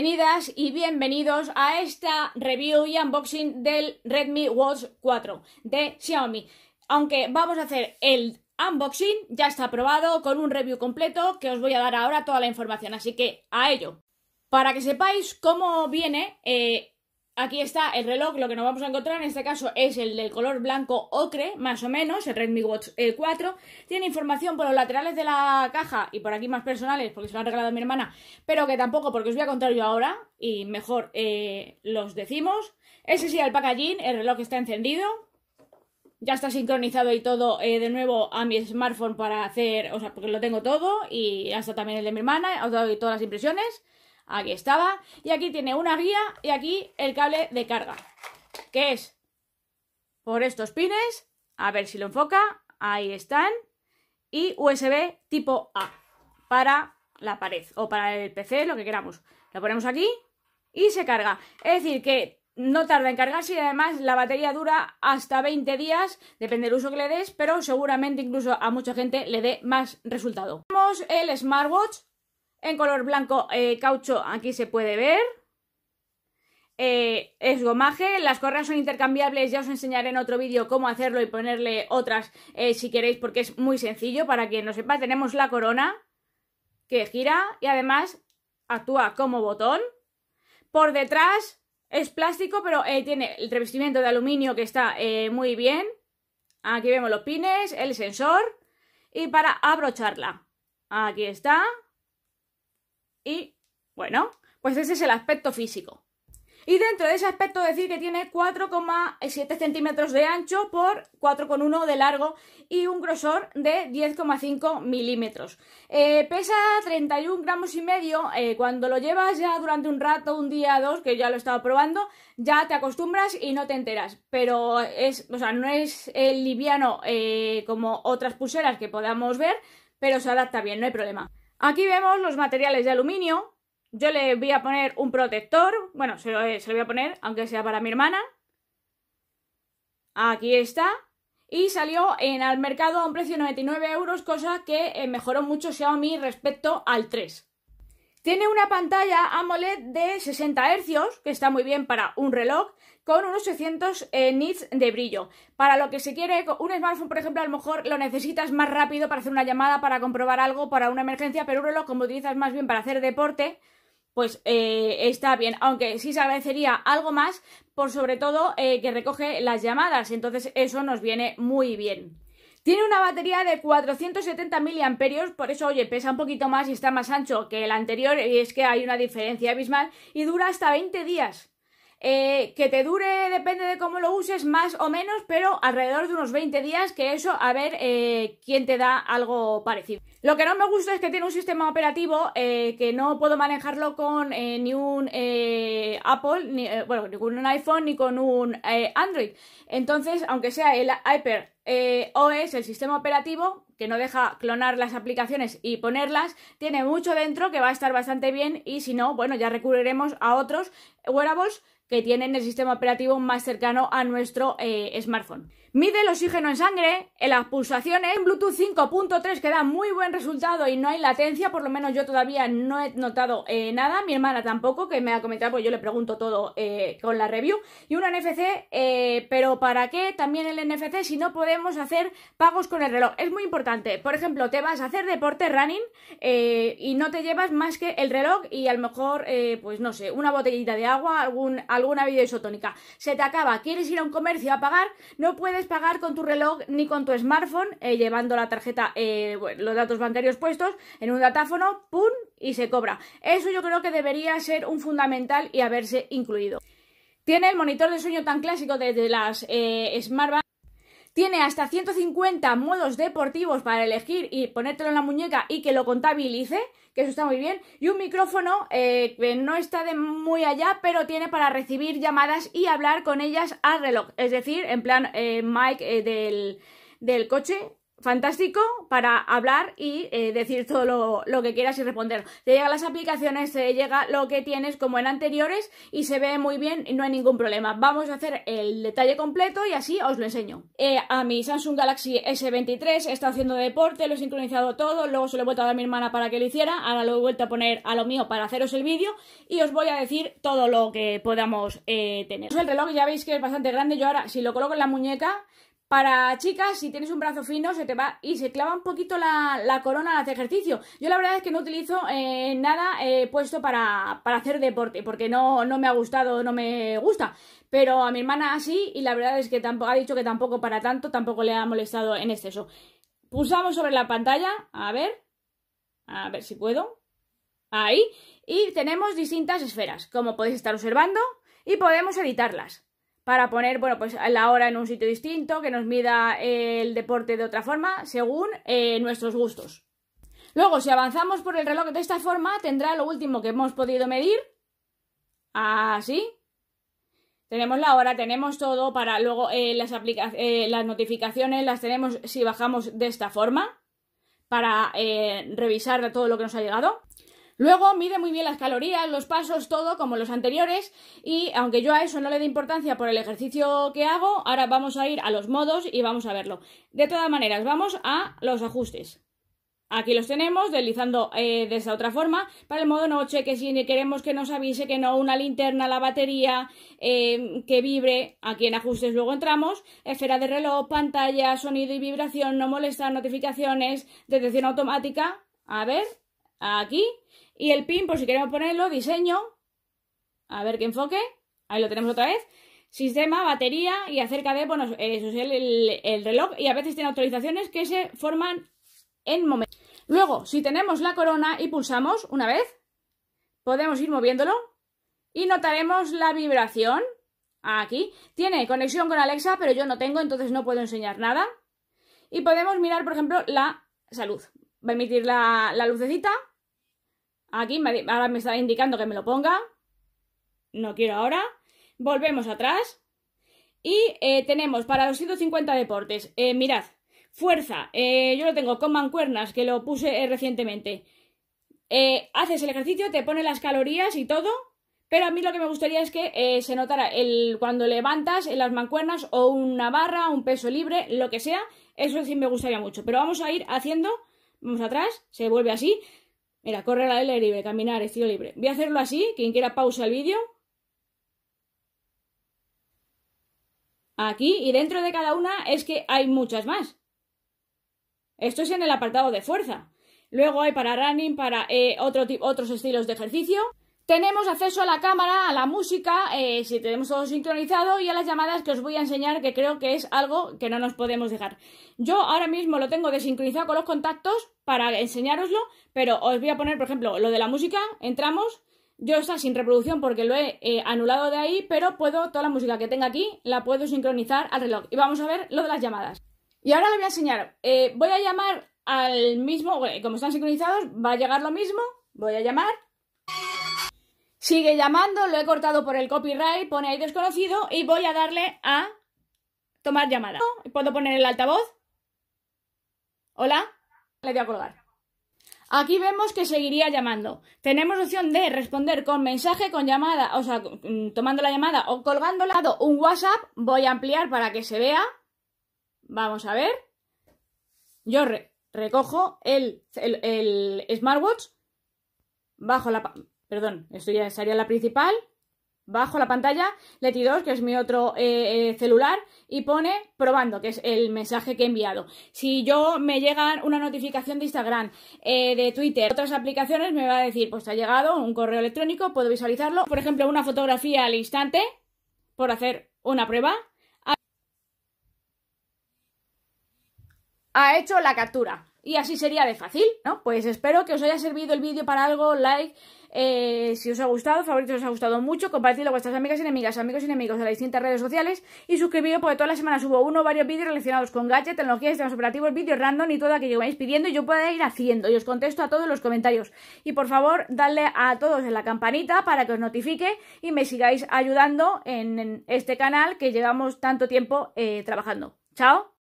Bienvenidas y bienvenidos a esta review y unboxing del Redmi Watch 4 de Xiaomi. Aunque vamos a hacer el unboxing, ya está aprobado con un review completo que os voy a dar ahora toda la información, así que a ello. Para que sepáis cómo viene, aquí está el reloj, lo que nos vamos a encontrar en este caso es el del color blanco ocre, más o menos, el Redmi Watch 4. Tiene información por los laterales de la caja y por aquí más personales, porque se lo han regalado a mi hermana, pero que tampoco, porque os voy a contar yo ahora y mejor los decimos. Ese sí, el packaging, el reloj está encendido. Ya está sincronizado y todo de nuevo a mi smartphone para hacer, o sea, porque lo tengo todo y hasta también el de mi hermana, os doy todas las impresiones. Aquí estaba, y aquí tiene una guía y aquí el cable de carga, que es por estos pines, a ver si lo enfoca, ahí están, y USB tipo A para la pared o para el PC, lo que queramos. Lo ponemos aquí y se carga, es decir que no tarda en cargarse y además la batería dura hasta 20 días, depende del uso que le des, pero seguramente incluso a mucha gente le dé más resultado. Tenemos el smartwatch en color blanco caucho, aquí se puede ver, es gomaje, las correas son intercambiables, ya os enseñaré en otro vídeo cómo hacerlo y ponerle otras si queréis, porque es muy sencillo. Para quien no sepa, tenemos la corona que gira y además actúa como botón. Por detrás es plástico, pero tiene el revestimiento de aluminio que está muy bien. Aquí vemos los pines, el sensor y para abrocharla, aquí está. Y bueno, pues ese es el aspecto físico. Y dentro de ese aspecto decir que tiene 4,7 centímetros de ancho por 4,1 de largo y un grosor de 10,5 milímetros. Pesa 31 gramos y medio. Cuando lo llevas ya durante un rato, un día, dos, que ya lo he estado probando, ya te acostumbras y no te enteras. Pero es, o sea, no es liviano como otras pulseras que podamos ver, pero se adapta bien, no hay problema. Aquí vemos los materiales de aluminio. Yo le voy a poner un protector. Bueno, se lo voy a poner, aunque sea para mi hermana. Aquí está. Y salió al mercado a un precio de 99 euros, cosa que mejoró mucho Xiaomi respecto al 3. Tiene una pantalla AMOLED de 60 Hz, que está muy bien para un reloj, con unos 600 nits de brillo. Para lo que se quiere, un smartphone, por ejemplo, a lo mejor lo necesitas más rápido para hacer una llamada, para comprobar algo, para una emergencia, pero un reloj, como utilizas más bien para hacer deporte, pues está bien. Aunque sí se agradecería algo más, por sobre todo que recoge las llamadas, entonces eso nos viene muy bien. Tiene una batería de 470 mAh, por eso, oye, pesa un poquito más y está más ancho que el anterior, y es que hay una diferencia abismal, y dura hasta 20 días. Que te dure, depende de cómo lo uses, más o menos, pero alrededor de unos 20 días, que eso, a ver quién te da algo parecido. Lo que no me gusta es que tiene un sistema operativo que no puedo manejarlo con ni un Apple, bueno, ni con un iPhone, ni con un Android. Entonces, aunque sea el Hyper OS, el sistema operativo, que no deja clonar las aplicaciones y ponerlas, tiene mucho dentro que va a estar bastante bien, y si no, bueno, ya recurriremos a otros wearables que tienen el sistema operativo más cercano a nuestro smartphone. Mide el oxígeno en sangre, en las pulsaciones, en Bluetooth 5.3, que da muy buen resultado y no hay latencia, por lo menos yo todavía no he notado nada, mi hermana tampoco, que me ha comentado, pues yo le pregunto todo con la review, y un NFC, pero ¿para qué también el NFC si no podemos hacer pagos con el reloj? Es muy importante, por ejemplo, te vas a hacer deporte running y no te llevas más que el reloj y a lo mejor, pues no sé, una botellita de agua, alguna bebida isotónica. Se te acaba, quieres ir a un comercio a pagar, no puedes pagar con tu reloj ni con tu smartphone, llevando la tarjeta, bueno, los datos bancarios puestos en un datáfono, ¡pum!, y se cobra. Eso yo creo que debería ser un fundamental y haberse incluido. Tiene el monitor de sueño tan clásico desde las smartbands. Tiene hasta 150 modos deportivos para elegir y ponértelo en la muñeca y que lo contabilice, que eso está muy bien. Y un micrófono que no está de muy allá, pero tiene para recibir llamadas y hablar con ellas al reloj. Es decir, en plan mic del coche fantástico para hablar y decir todo lo que quieras y responder. Te llegan las aplicaciones, te llega lo que tienes como en anteriores y se ve muy bien y no hay ningún problema. Vamos a hacer el detalle completo y así os lo enseño. A mi Samsung Galaxy S23 he estado haciendo deporte, lo he sincronizado todo, luego se lo he vuelto a dar a mi hermana para que lo hiciera, ahora lo he vuelto a poner a lo mío para haceros el vídeo y os voy a decir todo lo que podamos tener. El reloj ya veis que es bastante grande, yo ahora si lo coloco en la muñeca... Para chicas, si tienes un brazo fino, se te va y se clava un poquito la corona al hacer ejercicio. Yo la verdad es que no utilizo nada puesto para hacer deporte, porque no me ha gustado, no me gusta. Pero a mi hermana así, y la verdad es que tampoco ha dicho que tampoco para tanto, tampoco le ha molestado en exceso. Pulsamos sobre la pantalla, a ver si puedo. Ahí, y tenemos distintas esferas, como podéis estar observando, y podemos editarlas. Para poner, bueno, pues la hora en un sitio distinto, que nos mida el deporte de otra forma, según nuestros gustos. Luego, si avanzamos por el reloj de esta forma, tendrá lo último que hemos podido medir. Así. Tenemos la hora, tenemos todo para luego las notificaciones, las tenemos si bajamos de esta forma, para revisar todo lo que nos ha llegado. Luego mide muy bien las calorías, los pasos, todo como los anteriores y aunque yo a eso no le dé importancia por el ejercicio que hago, ahora vamos a ir a los modos y vamos a verlo. De todas maneras, vamos a los ajustes. Aquí los tenemos, deslizando de esta otra forma, para el modo noche, que si queremos que nos avise, que no, una linterna, la batería, que vibre, aquí en ajustes luego entramos, esfera de reloj, pantalla, sonido y vibración, no molestar, notificaciones, detección automática, a ver, aquí... Y el pin, por si queremos ponerlo, diseño, a ver qué enfoque, ahí lo tenemos otra vez, sistema, batería y acerca de, bueno, eso es el reloj y a veces tiene actualizaciones que se forman en momentos. Luego, si tenemos la corona y pulsamos una vez, podemos ir moviéndolo y notaremos la vibración aquí. Tiene conexión con Alexa, pero yo no tengo, entonces no puedo enseñar nada. Y podemos mirar, por ejemplo, la salud. Va a emitir la lucecita. Aquí ahora me está indicando que me lo ponga. No quiero ahora. Volvemos atrás. Y tenemos para los 150 deportes. Mirad. Fuerza. Yo lo tengo con mancuernas, que lo puse recientemente. Haces el ejercicio, te pone las calorías y todo. Pero a mí lo que me gustaría es que se notara cuando levantas las mancuernas o una barra, un peso libre, lo que sea. Eso sí me gustaría mucho. Pero vamos a ir haciendo. Vamos atrás. Se vuelve así. Mira, correr al aire libre, caminar, estilo libre. Voy a hacerlo así, quien quiera pausa el vídeo. Aquí, y dentro de cada una es que hay muchas más. Esto es en el apartado de fuerza. Luego hay para running, para otros estilos de ejercicio. Tenemos acceso a la cámara, a la música, si tenemos todo sincronizado y a las llamadas que os voy a enseñar, que creo que es algo que no nos podemos dejar. Yo ahora mismo lo tengo desincronizado con los contactos para enseñároslo, pero os voy a poner, por ejemplo, lo de la música, entramos, yo está sin reproducción porque lo he anulado de ahí, pero puedo, toda la música que tenga aquí, la puedo sincronizar al reloj. Y vamos a ver lo de las llamadas. Y ahora lo voy a enseñar, voy a llamar al mismo, como están sincronizados, va a llegar lo mismo, voy a llamar. Sigue llamando, lo he cortado por el copyright, pone ahí desconocido y voy a darle a tomar llamada. ¿Puedo poner el altavoz? ¿Hola? Le voy a colgar. Aquí vemos que seguiría llamando. Tenemos opción de responder con mensaje, con llamada, o sea, tomando la llamada o colgándola. Un WhatsApp, voy a ampliar para que se vea. Vamos a ver. Yo recojo el smartwatch, bajo la... Perdón, esto ya sería la principal. Bajo la pantalla, Leti 2, que es mi otro celular, y pone probando, que es el mensaje que he enviado. Si yo me llega una notificación de Instagram, de Twitter, otras aplicaciones, me va a decir, pues te ha llegado un correo electrónico, puedo visualizarlo. Por ejemplo, una fotografía al instante, por hacer una prueba. Ha hecho la captura. Y así sería de fácil, ¿no? Pues espero que os haya servido el vídeo para algo, like, si os ha gustado, favorito os ha gustado mucho, compartidlo con vuestras amigas y enemigas, amigos y enemigos de las distintas redes sociales y suscribiros porque todas las semanas subo uno o varios vídeos relacionados con gadgets, tecnologías, sistemas operativos, vídeos random y todo aquello que vais pidiendo y yo pueda ir haciendo y os contesto a todos los comentarios. Y por favor, dadle a todos en la campanita para que os notifique y me sigáis ayudando en este canal que llevamos tanto tiempo trabajando. ¡Chao!